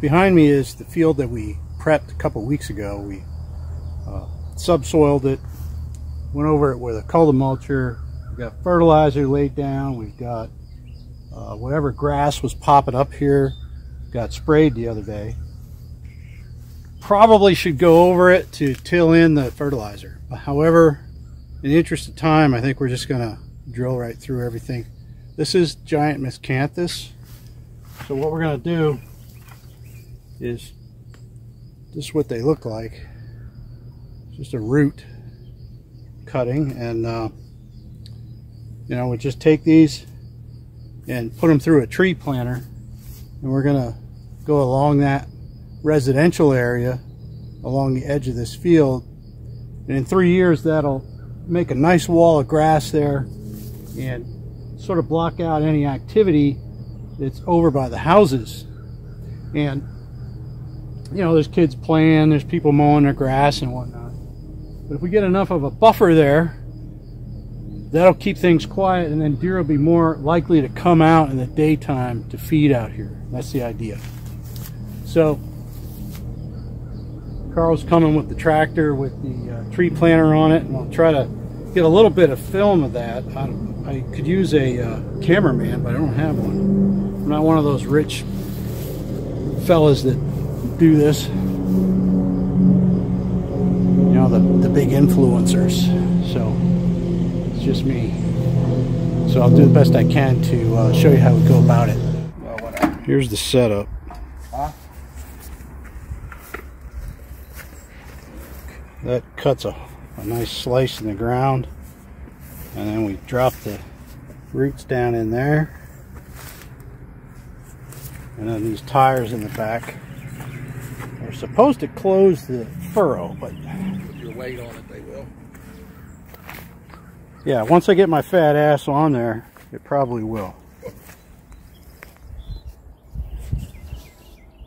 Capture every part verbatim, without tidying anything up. Behind me is the field that we prepped a couple weeks ago. We uh, subsoiled it, went over it with a cul de mulcher. We've got fertilizer laid down. We've got uh, whatever grass was popping up here got sprayed the other day. Probably should go over it to till in the fertilizer. However, in the interest of time, I think we're just going to drill right through everything. This is giant miscanthus. So what we're going to do is just what they look like. Just a root cutting, and uh, you know, we just take these and put them through a tree planter, and we're going to go along that residential area along the edge of this field, and in three years that'll make a nice wall of grass there and sort of block out any activity that's over by the houses. And you know, there's kids playing, there's people mowing their grass and whatnot, but if we get enough of a buffer there, that'll keep things quiet, and then deer will be more likely to come out in the daytime to feed out here. That's the idea. So Carl's coming with the tractor with the uh, tree planter on it, and I'll try to get a little bit of film of that. I, I could use a uh, cameraman, but I don't have one. I'm not one of those rich fellas that do this, you know, the, the big influencers. So it's just me. So I'll do the best I can to uh, show you how we go about it. Here's the setup. That cuts a, a nice slice in the ground, and then we drop the roots down in there, and then these tires in the back are supposed to close the furrow, but put your weight on it, they will. Yeah, once I get my fat ass on there, it probably will.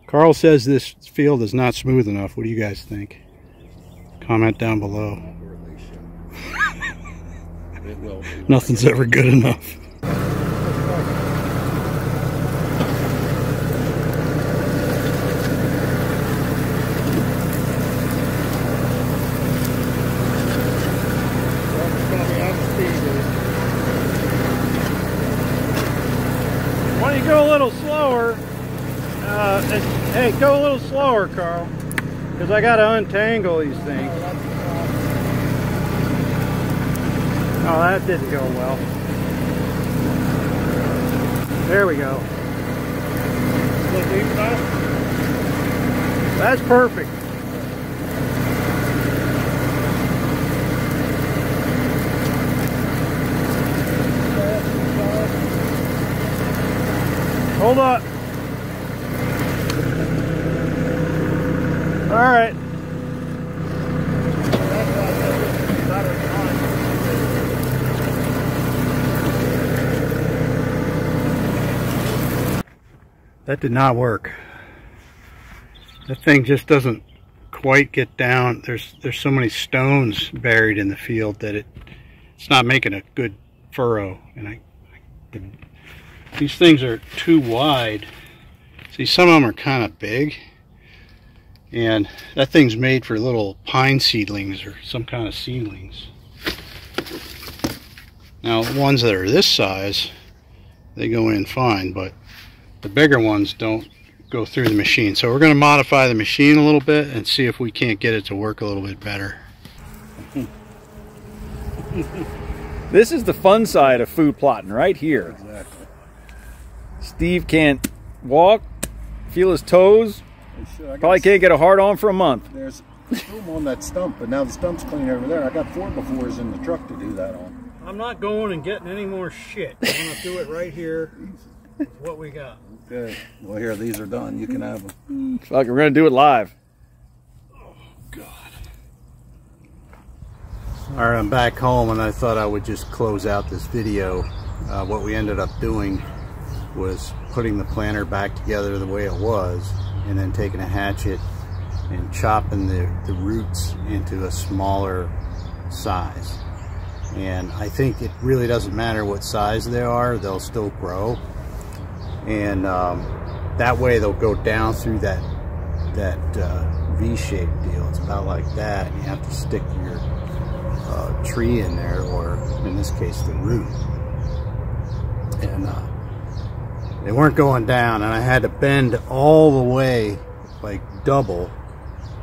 Carl says this field is not smooth enough. What do you guys think? Comment down below. It will be. Nothing's ever good enough. Why don't you go a little slower? Uh, hey, go a little slower, Carl. Because I got to untangle these things. Oh, that didn't go well. There we go. That's perfect. Hold up. All right. That did not work. That thing just doesn't quite get down. There's there's so many stones buried in the field that it it's not making a good furrow. And I, I these things are too wide. See, some of them are kind of big. And that thing's made for little pine seedlings or some kind of seedlings. Now, ones that are this size, they go in fine, but the bigger ones don't go through the machine. So we're going to modify the machine a little bit and see if we can't get it to work a little bit better. This is the fun side of food plotting right here. Exactly. Steve can't walk, feel his toes. Sure, probably can't get a hard on for a month. There's room on that stump, but now the stump's clean over there. I got four befores in the truck to do that on. I'm not going and getting any more shit. I'm going to do it right here with what we got. Okay. Well, here, these are done. You can have them. Fuck, we're going to do it live. Oh, God. All right, I'm back home, and I thought I would just close out this video. Uh, what we ended up doing was putting the planter back together the way it was, and then taking a hatchet and chopping the, the roots into a smaller size. And I think it really doesn't matter what size they are, they'll still grow. And um, That way they'll go down through that that uh, V-shaped deal. It's about like that, and you have to stick your uh, tree in there, or in this case the root. And uh, they weren't going down, and I had to bend all the way, like double,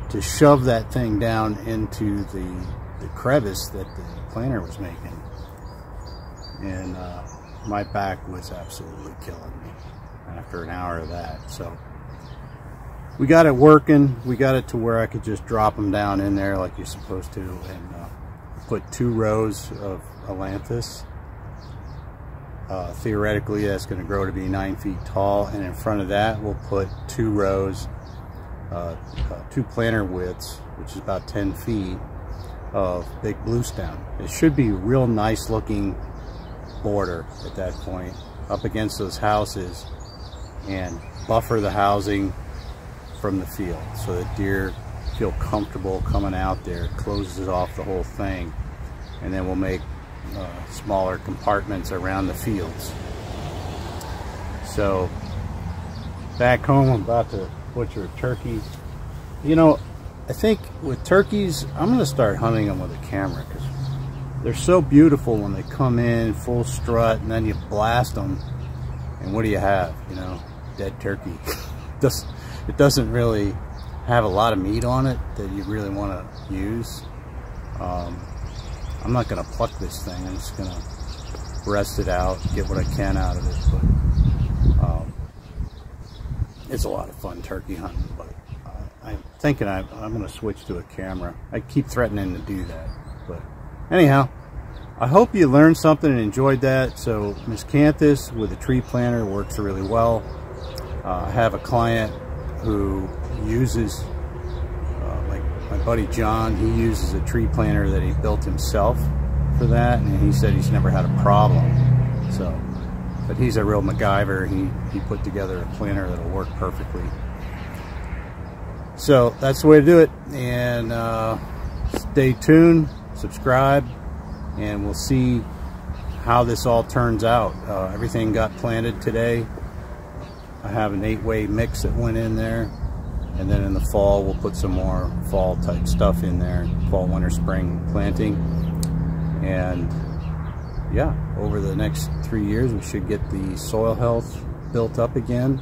to shove that thing down into the, the crevice that the planter was making. And uh, my back was absolutely killing me after an hour of that. So we got it working. We got it to where I could just drop them down in there like you're supposed to, and uh, put two rows of ailanthus. Uh, theoretically, that's going to grow to be nine feet tall, and in front of that we'll put two rows, uh, uh, two planter widths, which is about ten feet, of big bluestem. It should be a real nice looking border at that point, up against those houses, and buffer the housing from the field so that deer feel comfortable coming out there. It closes off the whole thing, and then we'll make uh, smaller compartments around the fields. So back home, I'm about to butcher a turkey. You know, I think with turkeys, I'm going to start hunting them with a camera, because they're so beautiful when they come in full strut, and then you blast them, and what do you have? You know, dead turkey. Just, it doesn't really have a lot of meat on it that you really want to use. Um, I'm not going to pluck this thing. I'm just going to rest it out, get what I can out of it. But um, it's a lot of fun turkey hunting. But uh, I'm thinking I, I'm going to switch to a camera. I keep threatening to do that, but. Anyhow, I hope you learned something and enjoyed that. So miscanthus with a tree planter works really well. Uh, I have a client who uses, uh, like my buddy John, he uses a tree planter that he built himself for that, and he said he's never had a problem. So, but he's a real MacGyver. He, he put together a planter that'll work perfectly. So that's the way to do it, and uh, stay tuned. Subscribe, and we'll see how this all turns out. Uh, everything got planted today. I have an eight-way mix that went in there, and then in the fall we'll put some more fall type stuff in there, fall, winter, spring planting. And yeah, over the next three years we should get the soil health built up again,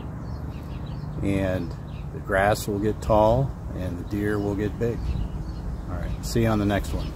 and the grass will get tall, and the deer will get big. All right, see you on the next one.